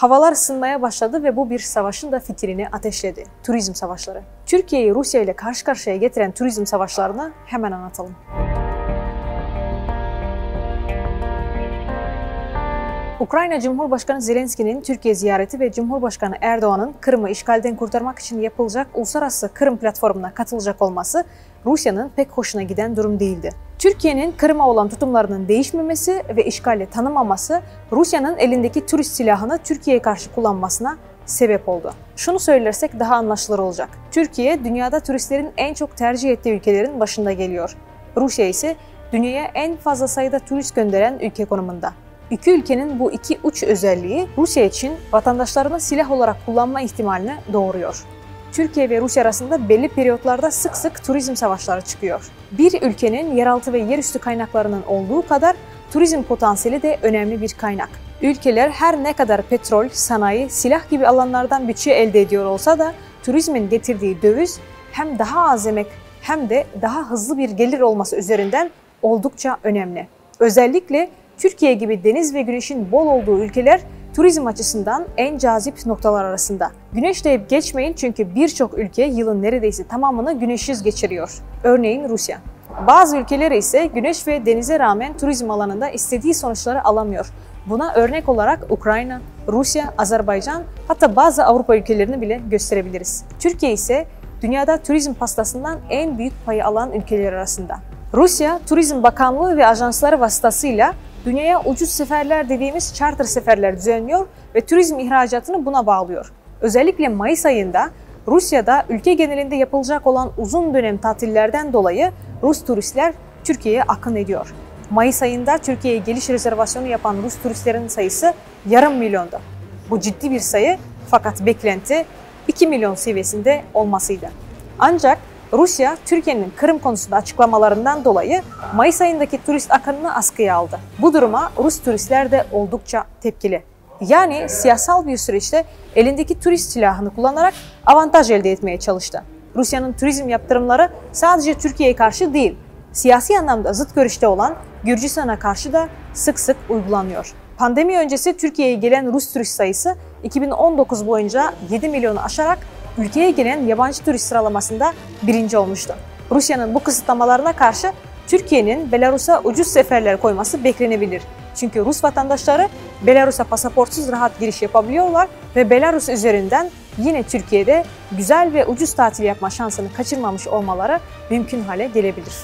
havalar ısınmaya başladı ve bu bir savaşın da fikrini ateşledi. Turizm savaşları. Türkiye'yi Rusya ile karşı karşıya getiren turizm savaşlarını hemen anlatalım. Ukrayna Cumhurbaşkanı Zelenski'nin Türkiye ziyareti ve Cumhurbaşkanı Erdoğan'ın Kırım'ı işgalden kurtarmak için yapılacak uluslararası Kırım platformuna katılacak olması Rusya'nın pek hoşuna giden durum değildi. Türkiye'nin Kırım'a olan tutumlarının değişmemesi ve işgali tanımaması Rusya'nın elindeki turist silahını Türkiye'ye karşı kullanmasına sebep oldu. Şunu söylersek daha anlaşılır olacak. Türkiye dünyada turistlerin en çok tercih ettiği ülkelerin başında geliyor. Rusya ise dünyaya en fazla sayıda turist gönderen ülke konumunda. İki ülkenin bu iki uç özelliği Rusya için vatandaşlarını silah olarak kullanma ihtimalini doğuruyor. Türkiye ve Rusya arasında belli periyotlarda sık sık turizm savaşları çıkıyor. Bir ülkenin yeraltı ve yerüstü kaynaklarının olduğu kadar turizm potansiyeli de önemli bir kaynak. Ülkeler her ne kadar petrol, sanayi, silah gibi alanlardan bütçe elde ediyor olsa da turizmin getirdiği döviz hem daha az yemek hem de daha hızlı bir gelir olması üzerinden oldukça önemli. Özellikle Türkiye gibi deniz ve güneşin bol olduğu ülkeler turizm açısından en cazip noktalar arasında. Güneş deyip geçmeyin çünkü birçok ülke yılın neredeyse tamamını güneşsiz geçiriyor. Örneğin Rusya. Bazı ülkeler ise güneş ve denize rağmen turizm alanında istediği sonuçları alamıyor. Buna örnek olarak Ukrayna, Rusya, Azerbaycan hatta bazı Avrupa ülkelerini bile gösterebiliriz. Türkiye ise dünyada turizm pastasından en büyük payı alan ülkeler arasında. Rusya, Turizm Bakanlığı ve ajansları vasıtasıyla dünyaya ucuz seferler dediğimiz charter seferler düzenliyor ve turizm ihracatını buna bağlıyor. Özellikle Mayıs ayında Rusya'da ülke genelinde yapılacak olan uzun dönem tatillerden dolayı Rus turistler Türkiye'ye akın ediyor. Mayıs ayında Türkiye'ye geliş rezervasyonu yapan Rus turistlerin sayısı yarım milyondu. Bu ciddi bir sayı fakat beklenti 2 milyon seviyesinde olmasıydı. Ancak Rusya, Türkiye'nin Kırım konusunda açıklamalarından dolayı Mayıs ayındaki turist akınını askıya aldı. Bu duruma Rus turistler de oldukça tepkili. Yani siyasal bir süreçte elindeki turist silahını kullanarak avantaj elde etmeye çalıştı. Rusya'nın turizm yaptırımları sadece Türkiye'ye karşı değil, siyasi anlamda zıt görüşte olan Gürcistan'a karşı da sık sık uygulanıyor. Pandemi öncesi Türkiye'ye gelen Rus turist sayısı 2019 boyunca 7 milyonu aşarak ülkeye gelen yabancı turist sıralamasında birinci olmuştu. Rusya'nın bu kısıtlamalarına karşı Türkiye'nin Belarus'a ucuz seferler koyması beklenebilir. Çünkü Rus vatandaşları Belarus'a pasaportsuz rahat giriş yapabiliyorlar ve Belarus üzerinden yine Türkiye'de güzel ve ucuz tatil yapma şansını kaçırmamış olmaları mümkün hale gelebilir.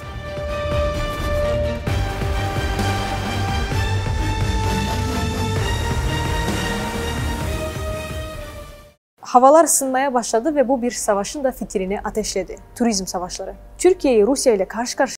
Havalar ısınmaya başladı ve bu bir savaşın da fikrini ateşledi. Turizm savaşları. Türkiye'yi Rusya ile karşı karşıya